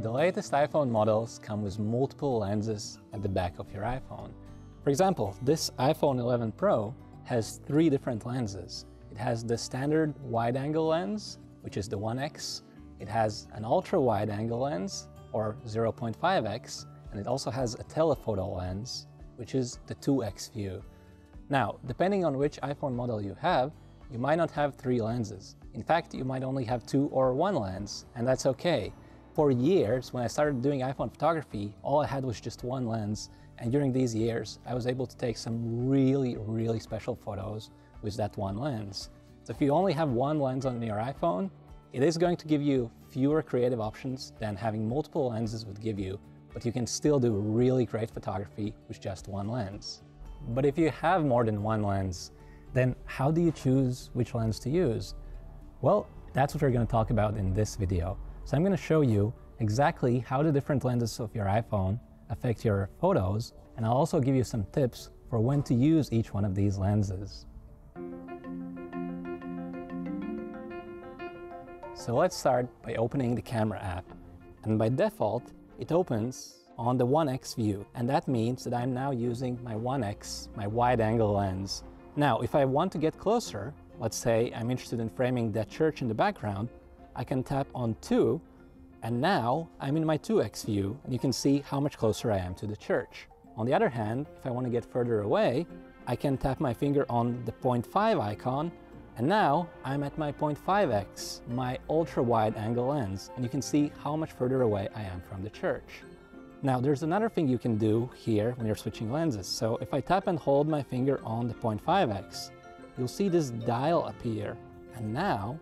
The latest iPhone models come with multiple lenses at the back of your iPhone. For example, this iPhone 11 Pro has 3 different lenses. It has the standard wide-angle lens, which is the 1x, it has an ultra-wide-angle lens, or 0.5x, and it also has a telephoto lens, which is the 2x view. Now, depending on which iPhone model you have, you might not have 3 lenses. In fact, you might only have 2 or 1 lens, and that's okay. For years, when I started doing iPhone photography, all I had was just 1 lens, and during these years, I was able to take some really, really special photos with that 1 lens. So if you only have 1 lens on your iPhone, it is going to give you fewer creative options than having multiple lenses would give you, but you can still do really great photography with just 1 lens. But if you have more than 1 lens, then how do you choose which lens to use? Well, that's what we're going to talk about in this video. So I'm going to show you exactly how the different lenses of your iPhone affect your photos, and I'll also give you some tips for when to use each one of these lenses. So let's start by opening the camera app. And by default, it opens on the 1x view, and that means that I'm now using my 1x, my wide-angle lens. Now, if I want to get closer, let's say I'm interested in framing that church in the background, I can tap on 2, and now I'm in my 2x view, and you can see how much closer I am to the church. On the other hand, if I want to get further away, I can tap my finger on the 0.5 icon, and now I'm at my 0.5x, my ultra-wide angle lens, and you can see how much further away I am from the church. Now, there's another thing you can do here when you're switching lenses. So if I tap and hold my finger on the 0.5x, you'll see this dial appear, and now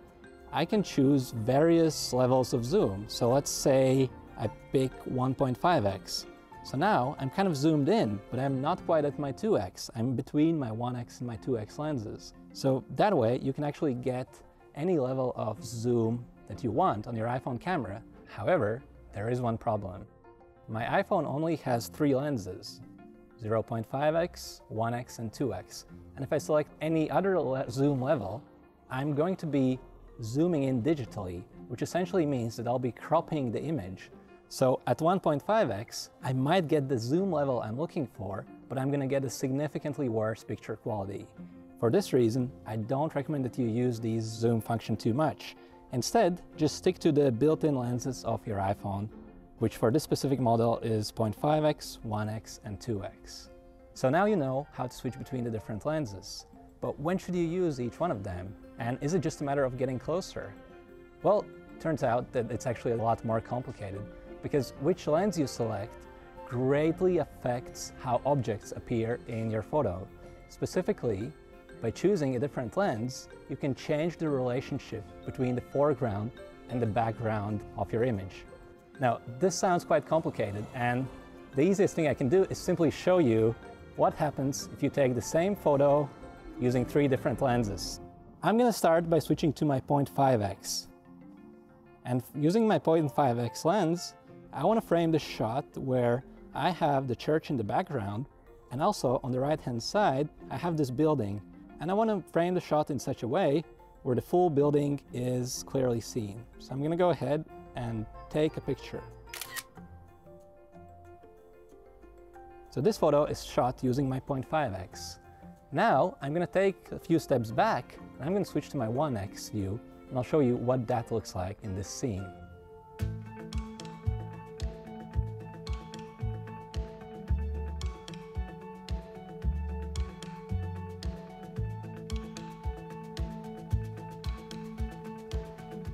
I can choose various levels of zoom. So let's say I pick 1.5x. So now I'm kind of zoomed in, but I'm not quite at my 2x. I'm between my 1x and my 2x lenses. So that way you can actually get any level of zoom that you want on your iPhone camera. However, there is one problem. My iPhone only has 3 lenses, 0.5x, 1x, and 2x. And if I select any other zoom level, I'm going to be zooming in digitally, which essentially means that I'll be cropping the image. So at 1.5x, I might get the zoom level I'm looking for, but I'm going to get a significantly worse picture quality. For this reason, I don't recommend that you use the zoom function too much. Instead, just stick to the built-in lenses of your iPhone, which for this specific model is 0.5x, 1x, and 2x. So now you know how to switch between the different lenses. But when should you use each one of them? And is it just a matter of getting closer? Well, turns out that it's actually a lot more complicated, because which lens you select greatly affects how objects appear in your photo. Specifically, by choosing a different lens, you can change the relationship between the foreground and the background of your image. Now, this sounds quite complicated, and the easiest thing I can do is simply show you what happens if you take the same photo using 3 different lenses. I'm going to start by switching to my 0.5x. And using my 0.5x lens, I want to frame the shot where I have the church in the background, and also on the right-hand side, I have this building. And I want to frame the shot in such a way where the full building is clearly seen. So I'm going to go ahead and take a picture. So this photo is shot using my 0.5x. Now, I'm going to take a few steps back, and I'm going to switch to my 1x view, and I'll show you what that looks like in this scene.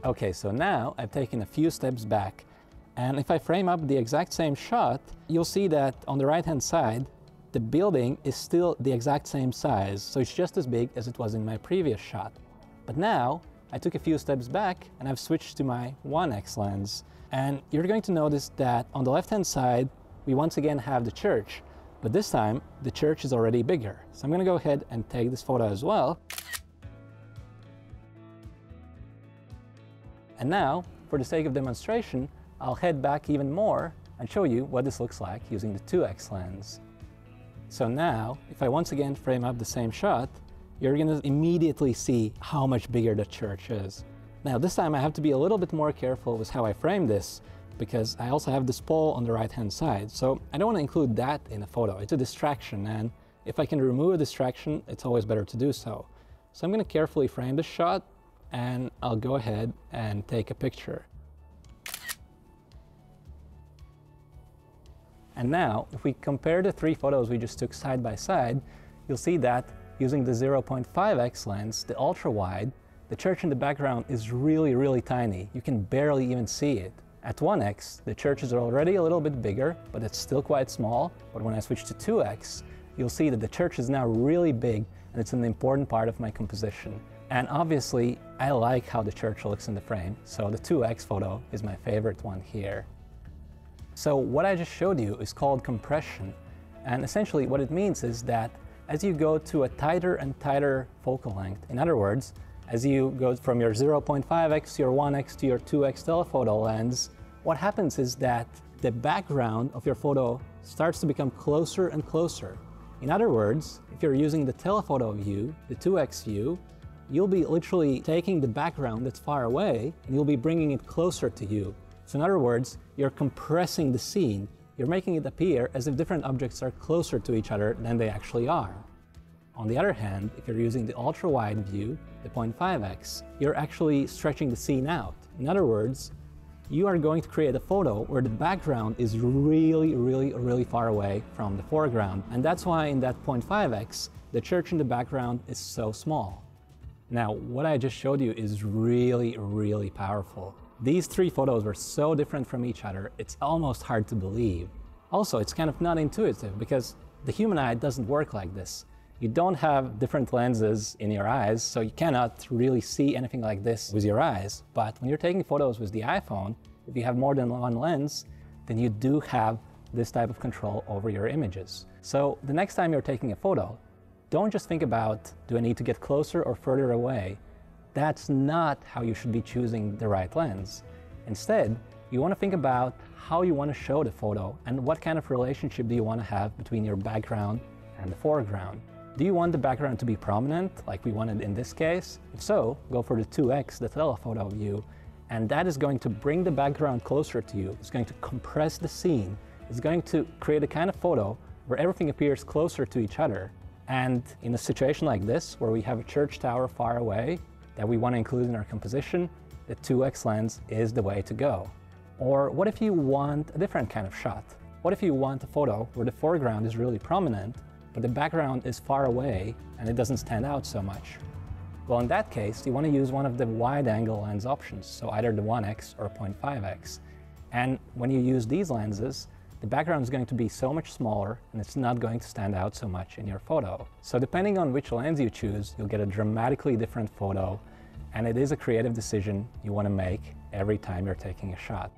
Okay, so now I've taken a few steps back, and if I frame up the exact same shot, you'll see that on the right-hand side, the building is still the exact same size, so it's just as big as it was in my previous shot. But now, I took a few steps back and I've switched to my 1x lens. And you're going to notice that on the left-hand side, we once again have the church, but this time, the church is already bigger. So I'm going to go ahead and take this photo as well. And now, for the sake of demonstration, I'll head back even more and show you what this looks like using the 2x lens. So now, if I once again frame up the same shot, you're going to immediately see how much bigger the church is. Now this time I have to be a little bit more careful with how I frame this, because I also have this pole on the right-hand side. So I don't want to include that in a photo. It's a distraction, and if I can remove a distraction, it's always better to do so. So I'm going to carefully frame the shot, and I'll go ahead and take a picture. And now, if we compare the three photos we just took side by side, you'll see that using the 0.5x lens, the ultra-wide, the church in the background is really, really tiny. You can barely even see it. At 1x, the churches are already a little bit bigger, but it's still quite small. But when I switch to 2x, you'll see that the church is now really big, and it's an important part of my composition. And obviously, I like how the church looks in the frame, so the 2x photo is my favorite one here. So what I just showed you is called compression, and essentially what it means is that as you go to a tighter and tighter focal length, in other words, as you go from your 0.5x to your 1x to your 2x telephoto lens, what happens is that the background of your photo starts to become closer and closer. In other words, if you're using the telephoto view, the 2x view, you'll be literally taking the background that's far away and you'll be bringing it closer to you. So in other words, you're compressing the scene. You're making it appear as if different objects are closer to each other than they actually are. On the other hand, if you're using the ultra-wide view, the 0.5x, you're actually stretching the scene out. In other words, you are going to create a photo where the background is really, really, really far away from the foreground. And that's why in that 0.5x, the church in the background is so small. Now, what I just showed you is really, really powerful. These three photos were so different from each other, it's almost hard to believe. Also, it's kind of not intuitive because the human eye doesn't work like this. You don't have different lenses in your eyes, so you cannot really see anything like this with your eyes. But when you're taking photos with the iPhone, if you have more than one lens, then you do have this type of control over your images. So the next time you're taking a photo, don't just think about, do I need to get closer or further away? That's not how you should be choosing the right lens. Instead, you want to think about how you want to show the photo and what kind of relationship do you want to have between your background and the foreground. Do you want the background to be prominent, like we wanted in this case? If so, go for the 2x, the telephoto view, and that is going to bring the background closer to you. It's going to compress the scene. It's going to create a kind of photo where everything appears closer to each other. And in a situation like this, where we have a church tower far away that we want to include in our composition, the 2x lens is the way to go. Or what if you want a different kind of shot? What if you want a photo where the foreground is really prominent, but the background is far away and it doesn't stand out so much? Well, in that case, you want to use one of the wide-angle lens options, so either the 1x or 0.5x. And when you use these lenses, the background is going to be so much smaller and it's not going to stand out so much in your photo. So depending on which lens you choose, you'll get a dramatically different photo, and it is a creative decision you want to make every time you're taking a shot.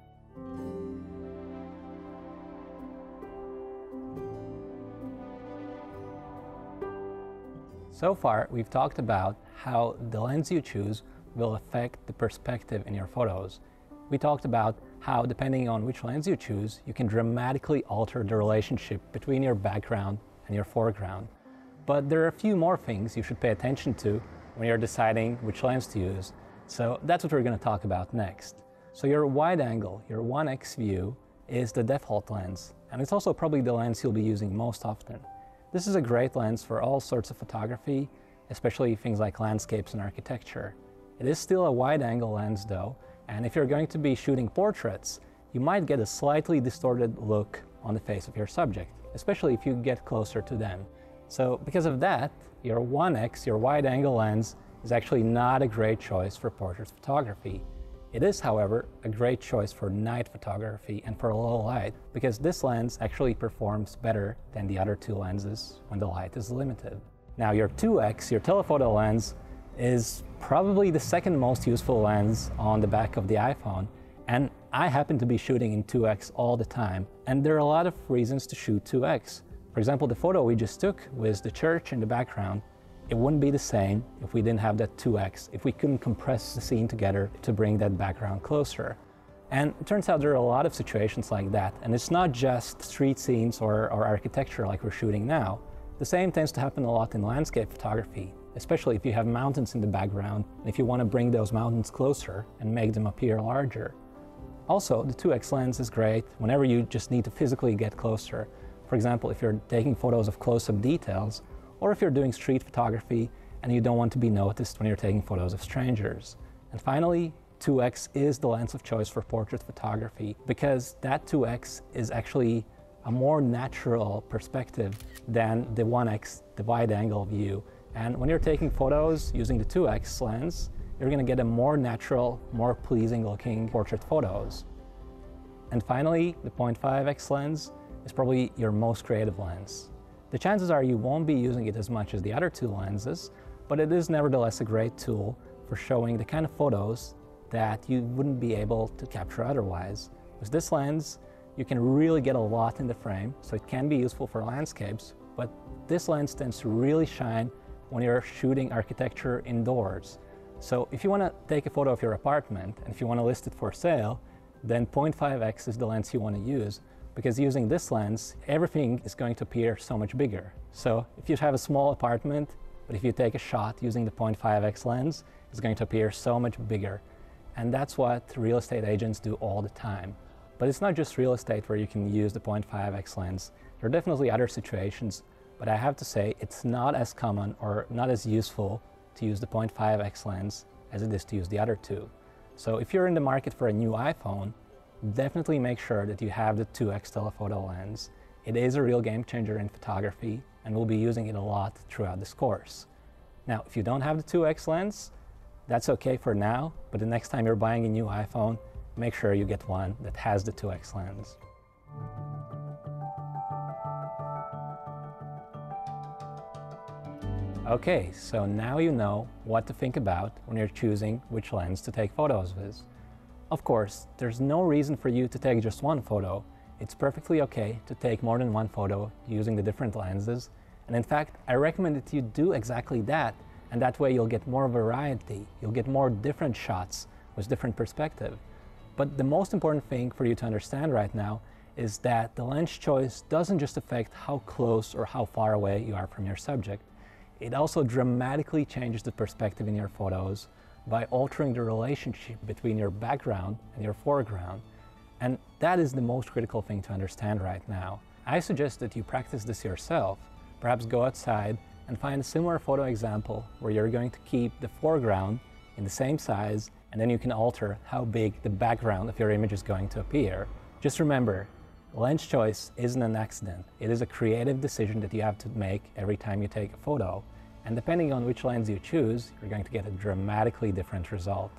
So far, we've talked about how the lens you choose will affect the perspective in your photos. We talked about how, depending on which lens you choose, you can dramatically alter the relationship between your background and your foreground. But there are a few more things you should pay attention to when you're deciding which lens to use, so that's what we're going to talk about next. So your wide angle, your 1x view, is the default lens, and it's also probably the lens you'll be using most often. This is a great lens for all sorts of photography, especially things like landscapes and architecture. It is still a wide angle lens though, and if you're going to be shooting portraits, you might get a slightly distorted look on the face of your subject, especially if you get closer to them. So because of that, your 1x, your wide-angle lens, is actually not a great choice for portrait photography. It is, however, a great choice for night photography and for low light, because this lens actually performs better than the other two lenses when the light is limited. Now your 2x, your telephoto lens, is probably the second most useful lens on the back of the iPhone, and I happen to be shooting in 2x all the time, and there are a lot of reasons to shoot 2x. For example, the photo we just took with the church in the background, it wouldn't be the same if we didn't have that 2x, if we couldn't compress the scene together to bring that background closer. And it turns out there are a lot of situations like that, and it's not just street scenes or architecture like we're shooting now. The same tends to happen a lot in landscape photography, especially if you have mountains in the background, and if you want to bring those mountains closer and make them appear larger. Also, the 2x lens is great whenever you just need to physically get closer. For example, if you're taking photos of close-up details, or if you're doing street photography and you don't want to be noticed when you're taking photos of strangers. And finally, 2x is the lens of choice for portrait photography, because that 2x is actually a more natural perspective than the 1x, the wide-angle view. And when you're taking photos using the 2x lens, you're going to get a more natural, more pleasing-looking portrait photos. And finally, the 0.5x lens is probably your most creative lens. The chances are you won't be using it as much as the other two lenses, but it is nevertheless a great tool for showing the kind of photos that you wouldn't be able to capture otherwise. With this lens, you can really get a lot in the frame, so it can be useful for landscapes, but this lens tends to really shine when you're shooting architecture indoors. So if you want to take a photo of your apartment, and if you want to list it for sale, then 0.5x is the lens you want to use, because using this lens, everything is going to appear so much bigger. So if you have a small apartment, but if you take a shot using the 0.5x lens, it's going to appear so much bigger. And that's what real estate agents do all the time. But it's not just real estate where you can use the 0.5x lens. There are definitely other situations, but I have to say it's not as common or not as useful to use the 0.5x lens as it is to use the other two. So if you're in the market for a new iPhone, definitely make sure that you have the 2x telephoto lens. It is a real game changer in photography, and we'll be using it a lot throughout this course. Now, if you don't have the 2x lens, that's okay for now, but the next time you're buying a new iPhone, make sure you get one that has the 2x lens. Okay, so now you know what to think about when you're choosing which lens to take photos with. Of course, there's no reason for you to take just one photo. It's perfectly okay to take more than one photo using the different lenses, and in fact, I recommend that you do exactly that. And that way you'll get more variety, you'll get more different shots with different perspective. But the most important thing for you to understand right now is that the lens choice doesn't just affect how close or how far away you are from your subject. It also dramatically changes the perspective in your photos by altering the relationship between your background and your foreground. And that is the most critical thing to understand right now. I suggest that you practice this yourself. Perhaps go outside and find a similar photo example where you're going to keep the foreground in the same size, and then you can alter how big the background of your image is going to appear. Just remember, lens choice isn't an accident. It is a creative decision that you have to make every time you take a photo, and depending on which lens you choose, you're going to get a dramatically different result.